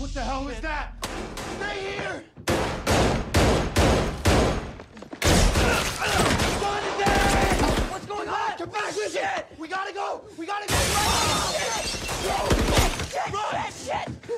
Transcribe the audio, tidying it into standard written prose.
What the hell was that? Stay here! What's going on? Come back with shit! We gotta go! We gotta go! Run! Shit! Run! Shit!